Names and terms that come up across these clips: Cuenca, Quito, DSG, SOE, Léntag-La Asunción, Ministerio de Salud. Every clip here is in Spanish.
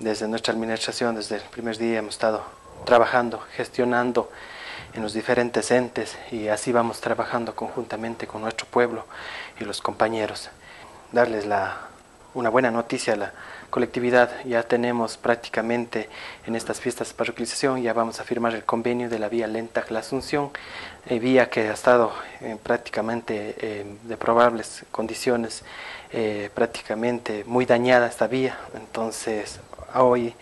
Desde nuestra administración, desde el primer día hemos estado trabajando, gestionando en los diferentes entes, y así vamos trabajando conjuntamente con nuestro pueblo y los compañeros. Darles una buena noticia a la colectividad: ya tenemos prácticamente en estas fiestas de parroquialización, ya vamos a firmar el convenio de la vía Léntag-La Asunción, vía que ha estado prácticamente de probables condiciones, prácticamente muy dañada esta vía. Entonces hoy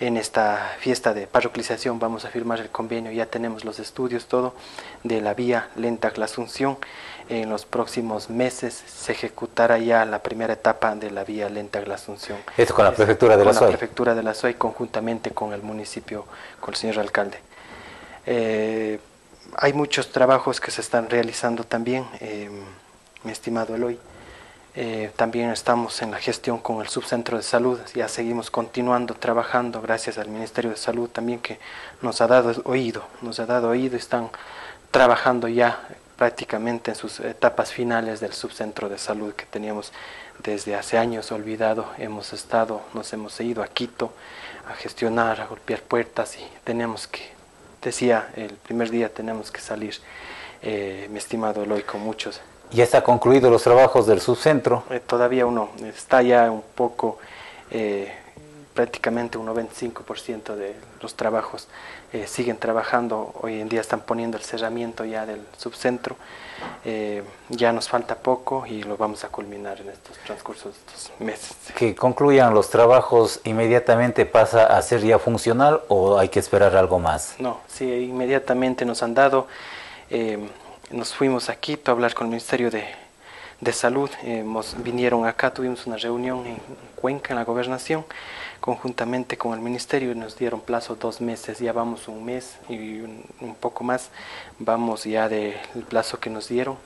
en esta fiesta de parroquialización vamos a firmar el convenio, ya tenemos los estudios, todo, de la vía Léntag-La Asunción. En los próximos meses se ejecutará ya la primera etapa de la vía Léntag-La Asunción. ¿Esto con la prefectura de la SOE? Con la prefectura de la SOE, conjuntamente con el municipio, con el señor alcalde. Hay muchos trabajos que se están realizando también, mi estimado Eloy. También estamos en la gestión con el subcentro de salud, ya seguimos continuando trabajando gracias al Ministerio de Salud también, que nos ha dado oído, están trabajando ya prácticamente en sus etapas finales del subcentro de salud que teníamos desde hace años olvidado. Nos hemos ido a Quito a gestionar, a golpear puertas, y tenemos que, decía el primer día, tenemos que salir, mi estimado Eloy, con muchos. ¿Ya está concluido los trabajos del subcentro? Todavía uno, está ya un poco, prácticamente un 95% de los trabajos siguen trabajando. Hoy en día están poniendo el cerramiento ya del subcentro, ya nos falta poco y lo vamos a culminar en estos transcurso de estos meses. ¿Que concluyan los trabajos inmediatamente pasa a ser ya funcional o hay que esperar algo más? No, sí, inmediatamente nos han dado... nos fuimos a Quito a hablar con el Ministerio de Salud, vinieron acá, tuvimos una reunión en Cuenca, en la gobernación, conjuntamente con el Ministerio, y nos dieron plazo 2 meses, ya vamos 1 mes y un poco más, vamos ya del plazo que nos dieron,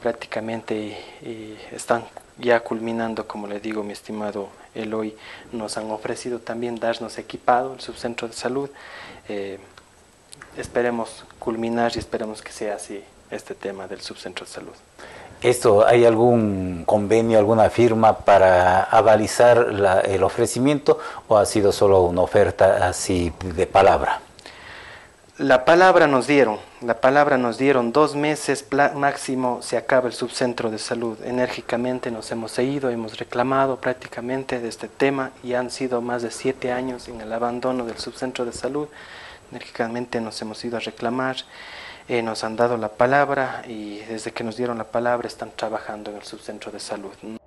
prácticamente, y están ya culminando, como le digo, mi estimado Eloy. Nos han ofrecido también darnos equipado el subcentro de salud, esperemos culminar y esperemos que sea así este tema del subcentro de salud. ¿Esto, hay algún convenio, alguna firma para avalizar el ofrecimiento, o ha sido solo una oferta así de palabra? La palabra nos dieron, 2 meses máximo se acaba el subcentro de salud. Enérgicamente nos hemos ido, hemos reclamado prácticamente de este tema, y han sido más de 7 años en el abandono del subcentro de salud. Enérgicamente nos hemos ido a reclamar. Nos han dado la palabra, y desde que nos dieron la palabra están trabajando en el subcentro de salud.